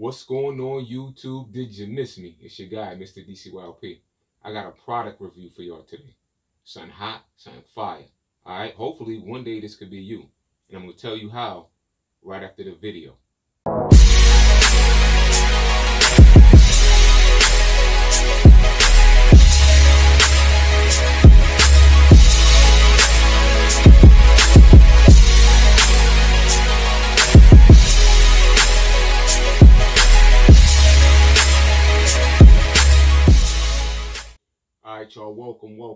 What's going on, YouTube? Did you miss me? It's your guy, Mr. DCYLP. I got a product review for y'all today. Something hot, something fire. All right? Hopefully, one day this could be you. And I'm going to tell you how right after the video.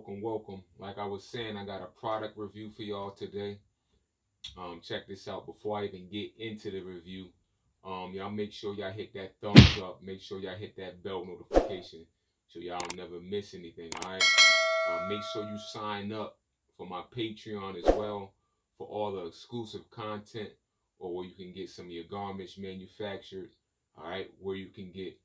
Y'all, welcome. Like I was saying, I got a product review for y'all today. Check this out. Before I even get into the review, y'all make sure y'all hit that thumbs up, make sure y'all hit that bell notification so y'all never miss anything. All right, make sure you sign up for my Patreon as well for all the exclusive content, or where you can get some of your garments manufactured. All right, where you can get,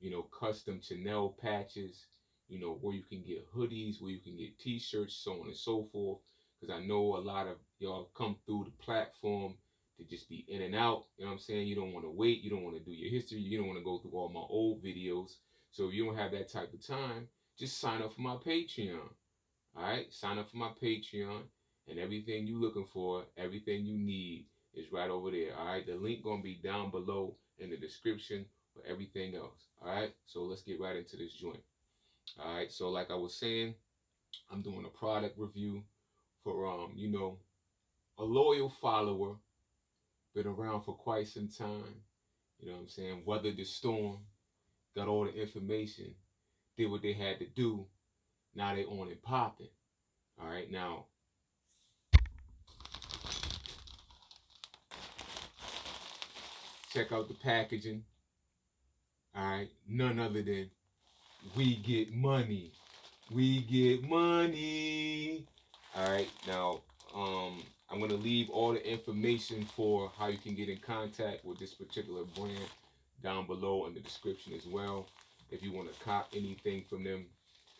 you know, custom Chanel patches, you know, where you can get hoodies, where you can get t-shirts, so on and so forth. Because I know a lot of y'all come through the platform to just be in and out. You know what I'm saying? You don't want to wait. You don't want to do your history. You don't want to go through all my old videos. So if you don't have that type of time, just sign up for my Patreon. All right? Sign up for my Patreon. And everything you're looking for, everything you need is right over there. All right? The link going to be down below in the description for everything else. All right? So let's get right into this joint. All right, so like I was saying, I'm doing a product review for, you know, a loyal follower, been around for quite some time, you know what I'm saying, weathered the storm, got all the information, did what they had to do, now they on and popping. All right, now, check out the packaging, all right, none other than We Get Money. We Get Money. All right, now I'm gonna leave all the information for how you can get in contact with this particular brand down below in the description as well. If you want to cop anything from them,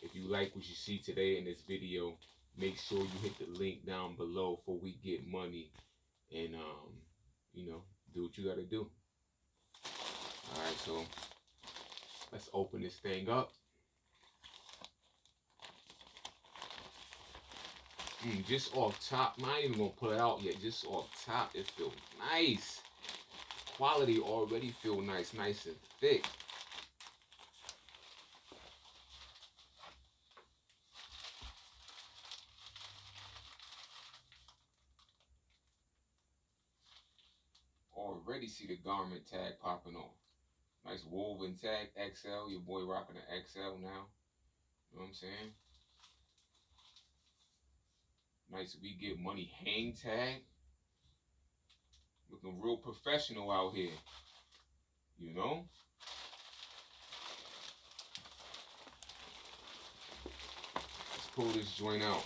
if you like what you see today in this video, make sure you hit the link down below for We Get Money, and you know, do what you gotta do. All right, so let's open this thing up. Just off top, I'm not even gonna pull it out yet. Just off top, it feels nice. Quality already feel nice, nice and thick. Already see the garment tag popping off. Nice woven tag, XL. Your boy rocking an XL now. You know what I'm saying? Nice We Get Money hang tag. Looking real professional out here. You know? Let's pull this joint out.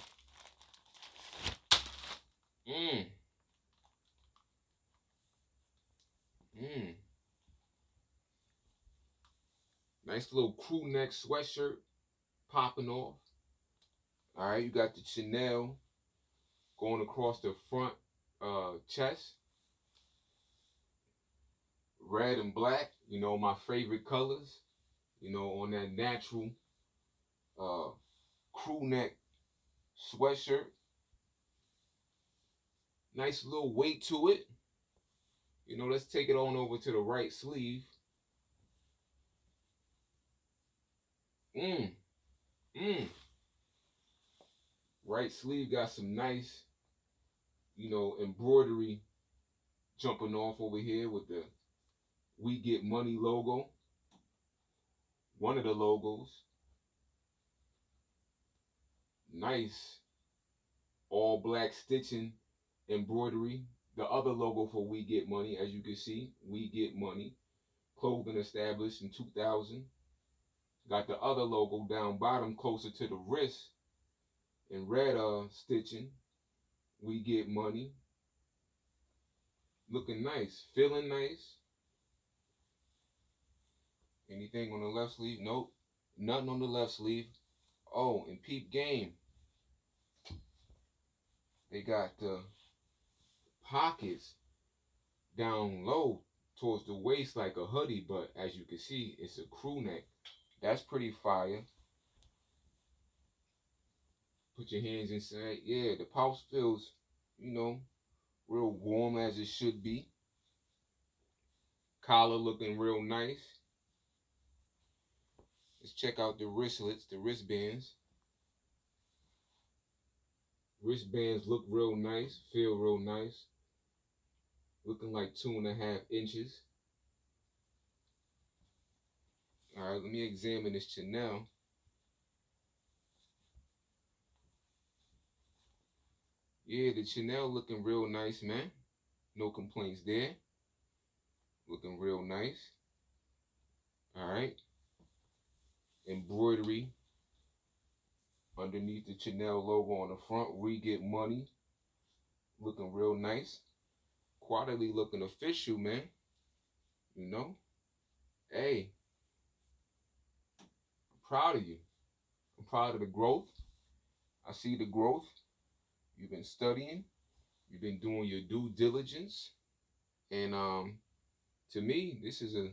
Nice little crew neck sweatshirt popping off. All right, you got the Chanel going across the front chest. Red and black, you know, my favorite colors. You know, on that natural crew neck sweatshirt. Nice little weight to it. You know, let's take it on over to the right sleeve. Right sleeve got some nice, you know, embroidery jumping off over here with the We Get Money logo. One of the logos. Nice all black stitching embroidery. The other logo for We Get Money, as you can see, We Get Money. Clothing established in 2000. Got the other logo down bottom closer to the wrist in red stitching. We Get Money. Looking nice, feeling nice. Anything on the left sleeve? Nope. Nothing on the left sleeve. Oh, and peep game. They got the pockets down low towards the waist like a hoodie, but as you can see, it's a crew neck. That's pretty fire. Put your hands inside. Yeah, the pouch feels, you know, real warm as it should be. Collar looking real nice. Let's check out the wristlets, the wristbands. Wristbands look real nice, feel real nice. Looking like 2.5 inches. All right, let me examine this Chanel. Yeah, the Chanel looking real nice, man. No complaints there. Looking real nice. All right. Embroidery underneath the Chanel logo on the front. We Get Money. Looking real nice. Quality looking official, man. You know? Hey. I'm proud of you. I'm proud of the growth. I see the growth. You've been studying. You've been doing your due diligence. And to me, this is a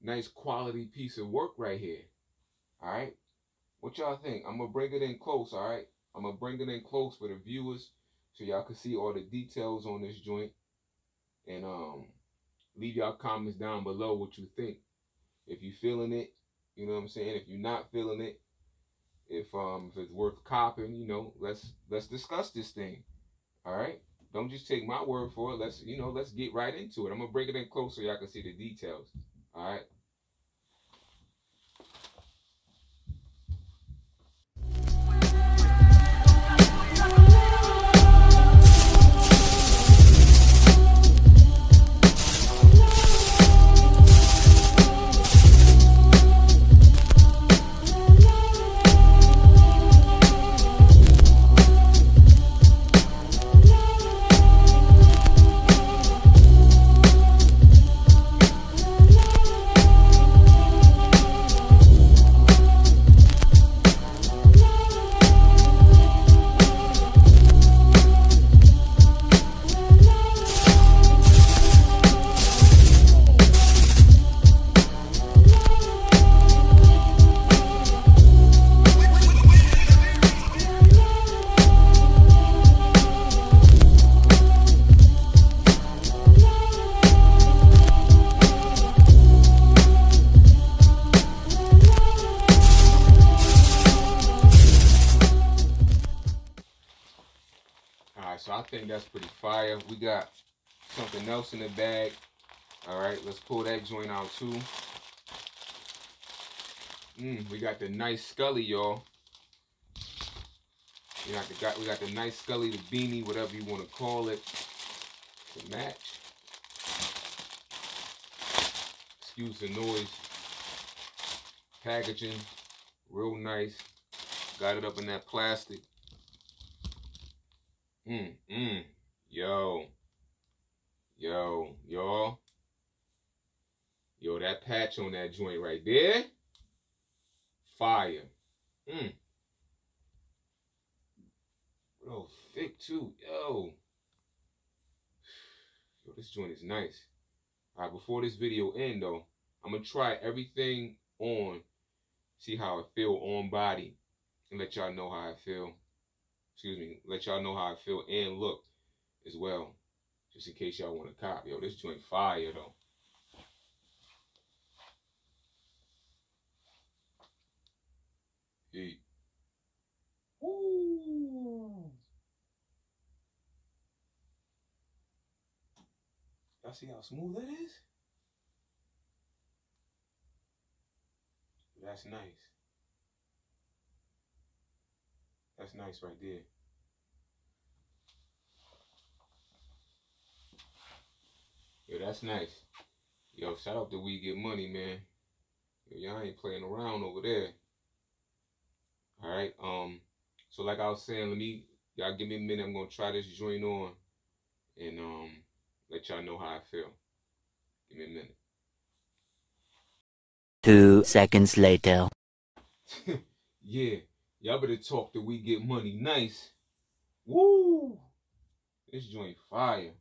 nice quality piece of work right here. All right? What y'all think? I'm going to bring it in close, all right? I'm going to bring it in close for the viewers, so y'all can see all the details on this joint. And leave y'all comments down below what you think. If you feeling it, you know what I'm saying? If you're not feeling it, if it's worth copping, you know, let's discuss this thing. All right? Don't just take my word for it. Let's, you know, let's get right into it. I'm going to bring it in close so y'all can see the details. All right? That's pretty fire. We got something else in the bag. All right, let's pull that joint out too. We got the nice Scully, y'all. We got the nice Scully, the beanie, whatever you want to call it, to match. Excuse the noise. Packaging, real nice. Got it up in that plastic. Yo, that patch on that joint right there, fire. Real thick too, yo. Yo, this joint is nice. All right, before this video end though, I'm gonna try everything on, see how it feel on body, and let y'all know how I feel. Excuse me, let y'all know how I feel and look as well, just in case y'all want to cop. Yo, this joint fire though. Hey. Ooh. Y'all see how smooth that is? That's nice. That's nice right there. Yo, that's nice. Yo, shout out to We Get Money, man. Yo, y'all ain't playing around over there. All right. So like I was saying, y'all give me a minute. I'm gonna try this joint on, and let y'all know how I feel. Give me a minute. 2 seconds later. Yeah. Y'all better talk that We Get Money nice. Woo! This joint fire.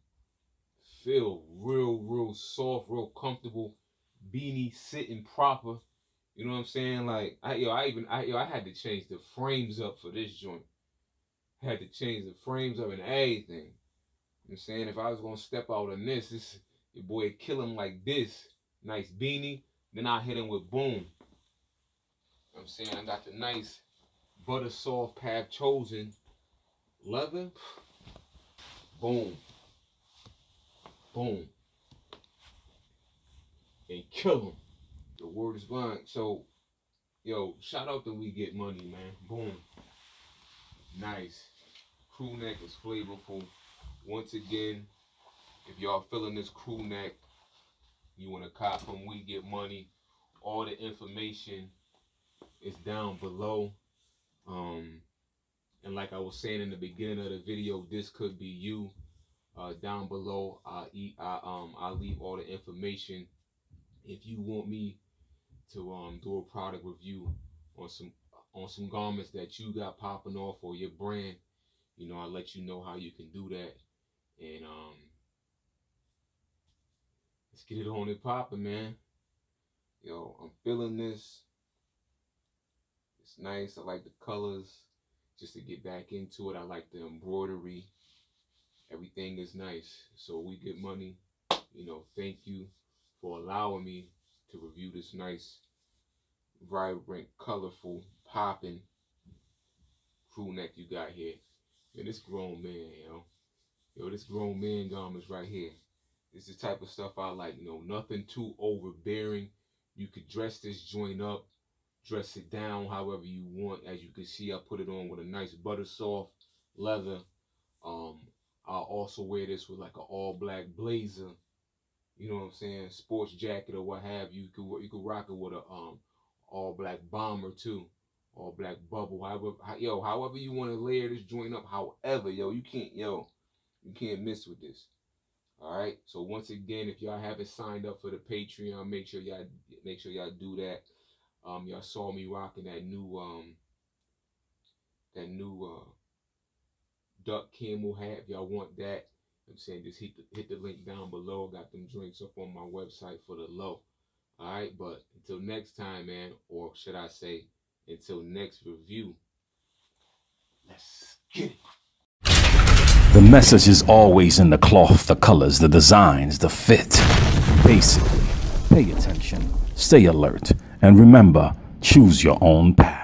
feel real soft, real comfortable, beanie sitting proper. You know what I'm saying? Like, I had to change the frames up for this joint. I had to change the frames up and everything. You know what I'm saying? If I was gonna step out on this, your boy kill him like this. Nice beanie. Then I hit him with boom. You know what I'm saying? I got the nice butter soft path chosen leather. Boom. Boom. And kill him. The word is blind. So, yo, shout out to We Get Money, man. Boom. Nice. Crew neck is flavorful. Once again, if y'all feeling this crew neck, you want to cop from We Get Money. All the information is down below. And like I was saying in the beginning of the video, this could be you. Down below, I'll leave all the information. If you want me to do a product review on some garments that you got popping off or your brand, you know, I'll let you know how you can do that. And let's get it on and popping, man. Yo, I'm feeling this. It's nice. I like the colors. Just to get back into it, I like the embroidery. Everything is nice. So We Get Money. You know, thank you for allowing me to review this nice, vibrant, colorful, popping crew neck you got here. And this grown man, yo. Yo, this grown man garments right here. It's the type of stuff I like, you know, nothing too overbearing. You could dress this joint up, dress it down however you want. As you can see, I put it on with a nice butter soft leather. I'll also wear this with like an all black blazer. You know what I'm saying? Sports jacket or what have you. You could rock it with a all black bomber too. All black bubble. However you want to layer this joint up, however, yo, you can't mess with this. All right. So once again, if y'all haven't signed up for the Patreon, make sure y'all do that. Y'all saw me rocking that new duck camel hat. If y'all want that, I'm saying just hit the link down below. Got them drinks up on my website for the low. All right, but until next time, man, or should I say, until next review, let's get it. The message is always in the cloth, the colors, the designs, the fit. Basically, pay attention, stay alert, and remember, choose your own path.